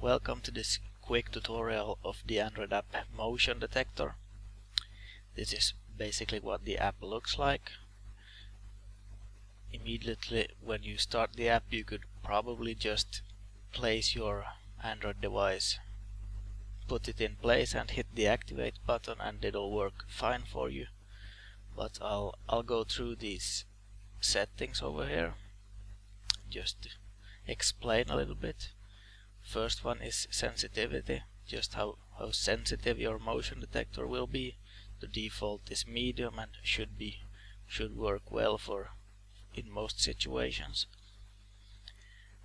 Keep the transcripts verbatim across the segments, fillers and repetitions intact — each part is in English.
Welcome to this quick tutorial of the Android app Motion Detector. This is basically what the app looks like. Immediately when you start the app, you could probably just place your Android device, put it in place and hit the activate button, and it'll work fine for you. But I'll, I'll go through these settings over here, just to explain a little bit. First one is sensitivity, just how, how sensitive your motion detector will be. The default is medium and should be should work well for in most situations.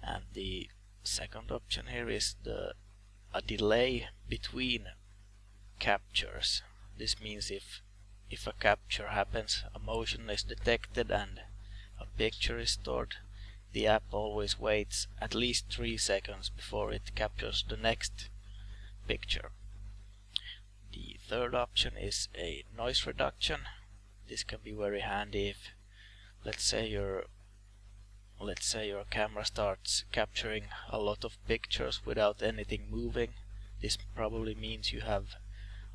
And the second option here is the a delay between captures. This means if if a capture happens, a motion is detected and a picture is stored, the app always waits at least three seconds before it captures the next picture. The third option is a noise reduction. This can be very handy if, let's say your let's say your camera starts capturing a lot of pictures without anything moving. This probably means you have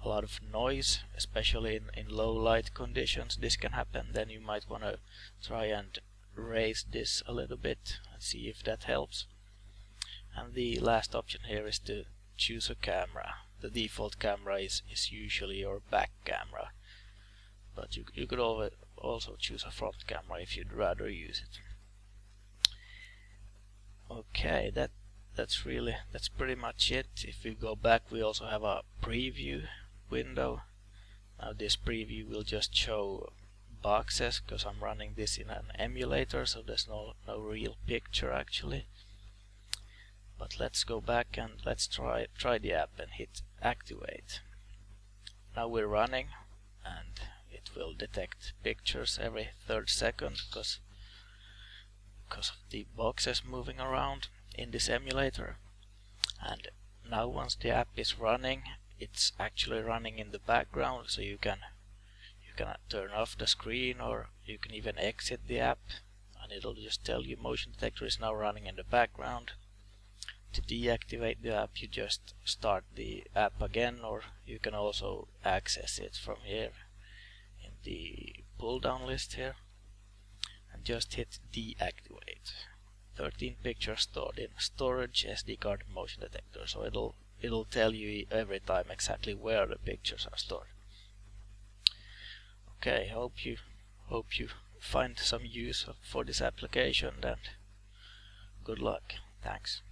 a lot of noise, especially in, in low light conditions. This can happen. Then you might want to try and raise this a little bit and see if that helps. And the last option here is to choose a camera. The default camera is, is usually your back camera, but you, you could always also choose a front camera if you'd rather use it. Okay, that that's really that's pretty much it. If we go back, we also have a preview window. Now this preview will just show boxes, because I'm running this in an emulator, so there's no, no real picture actually. But let's go back and let's try try the app and hit activate. Now we're running and it will detect pictures every third second because because of the boxes moving around in this emulator. And now once the app is running, it's actually running in the background, so you can can turn off the screen, or you can even exit the app and it'll just tell you motion detector is now running in the background. To deactivate the app, you just start the app again, or you can also access it from here in the pull down list here and just hit deactivate. thirteen pictures stored in storage, S D card, motion detector, so it'll it'll tell you every time exactly where the pictures are stored. Okay, hope you hope you find some use for this application, and good luck. Thanks.